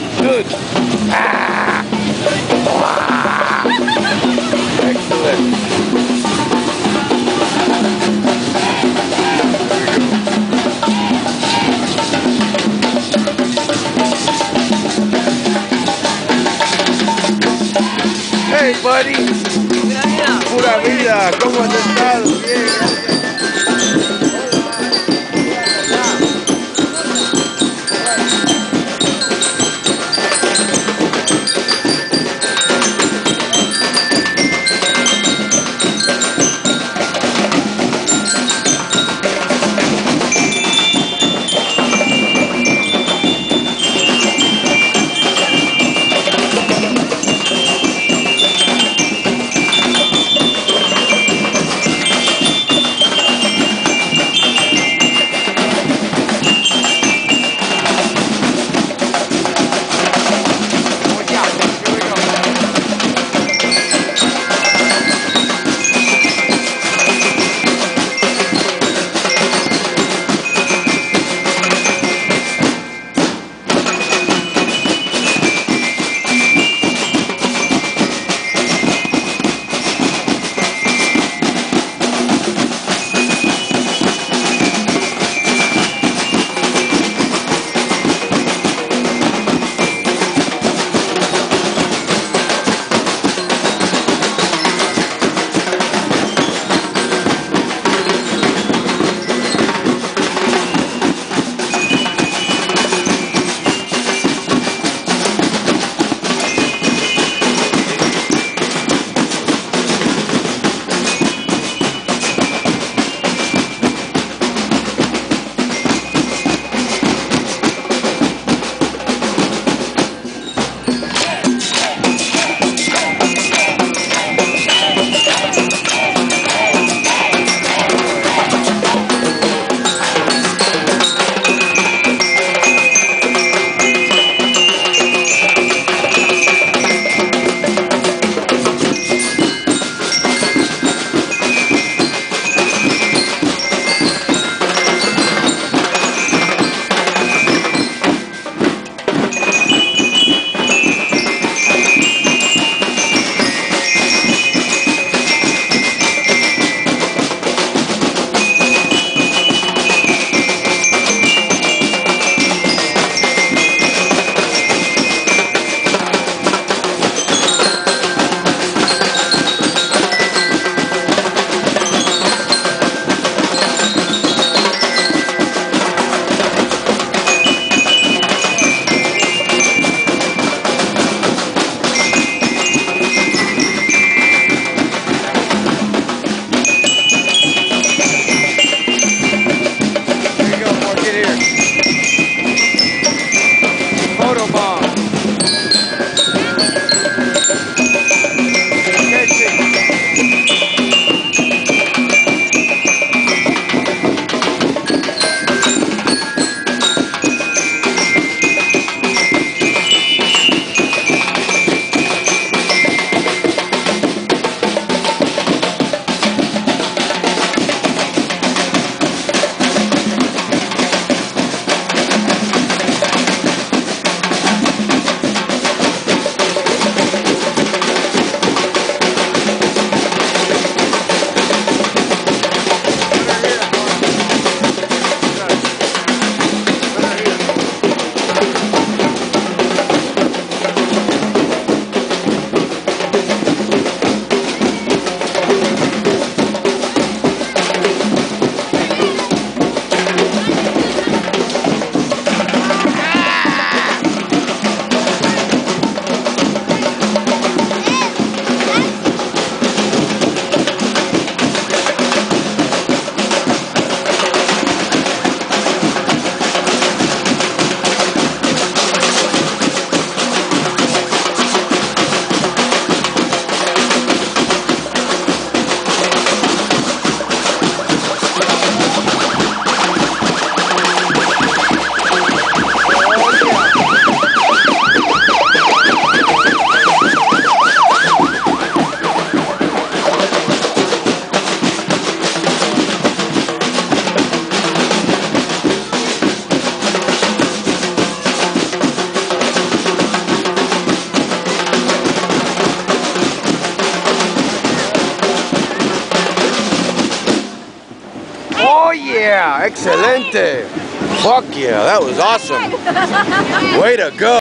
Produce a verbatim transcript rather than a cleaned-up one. good, good. Ah. Ah. Excellent. Hey, buddy. Pura vida. ¿Cómo has estado? Bien. Oh yeah, excelente. Fuck yeah, that was awesome. Way to go.